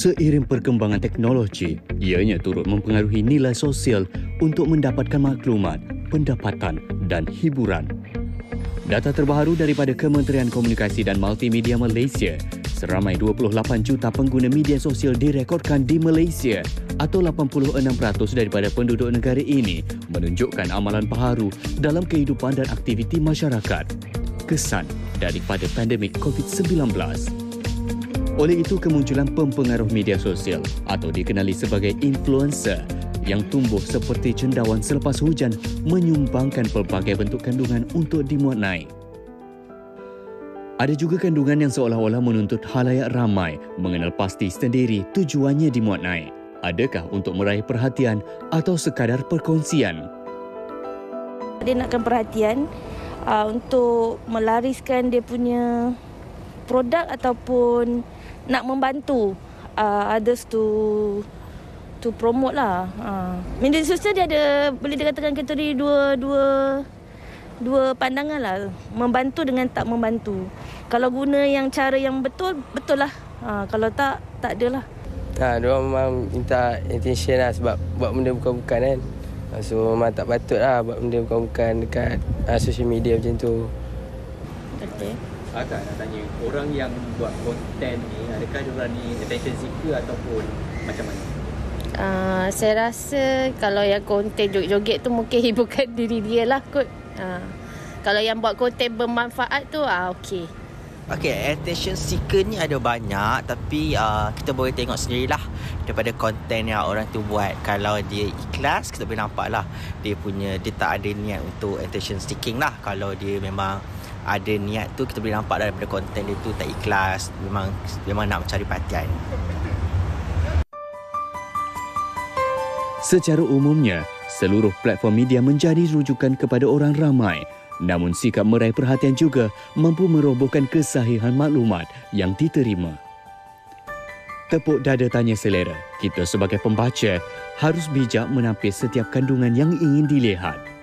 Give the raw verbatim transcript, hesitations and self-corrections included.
Seiring perkembangan teknologi, ianya turut mempengaruhi nilai sosial untuk mendapatkan maklumat, pendapatan dan hiburan. Data terbaru daripada Kementerian Komunikasi dan Multimedia Malaysia, seramai dua puluh lapan juta pengguna media sosial direkodkan di Malaysia atau lapan puluh enam peratus daripada penduduk negara ini menunjukkan amalan baharu dalam kehidupan dan aktiviti masyarakat. Kesan daripada pandemik COVID sembilan belas. Oleh itu, kemunculan pempengaruh media sosial atau dikenali sebagai influencer yang tumbuh seperti cendawan selepas hujan menyumbangkan pelbagai bentuk kandungan untuk dimuat naik. Ada juga kandungan yang seolah-olah menuntut halayak ramai mengenal pasti sendiri tujuannya dimuat naik. Adakah untuk meraih perhatian atau sekadar perkongsian? Dia nakkan perhatian uh, untuk melariskan dia punya produk ataupun nak membantu uh, others to to promote lah. Uh. Media sosial dia ada, boleh dikatakan kategori dua dua dua pandangan lah, membantu dengan tak membantu. Kalau guna yang cara yang betul, betul lah. Ha, kalau tak, tak adalah. Ha, diorang memang minta attention lah sebab buat benda bukan-bukan kan. So memang tak patut lah buat benda bukan-bukan dekat uh, social media macam tu. Okey. Ah, tak nak tanya, orang yang buat konten ni, adakah diorang ni attention seeker ataupun macam mana? Uh, saya rasa kalau yang konten joget-joget tu mungkin hiburkan diri dia lah kot. Uh, kalau yang buat konten bermanfaat tu ah uh, okey. Okey, attention seeker ni ada banyak tapi uh, kita boleh tengok sendirilah daripada konten yang orang tu buat. Kalau dia ikhlas kita boleh nampak lah dia punya, dia tak ada niat untuk attention seeking lah. Kalau dia memang ada niat tu kita boleh nampak daripada konten dia tu tak ikhlas, memang memang nak mencari perhatian. Secara umumnya, seluruh platform media menjadi rujukan kepada orang ramai. Namun sikap meraih perhatian juga mampu merobohkan kesahihan maklumat yang diterima. Tepuk dada tanya selera, kita sebagai pembaca harus bijak menampik setiap kandungan yang ingin dilihat.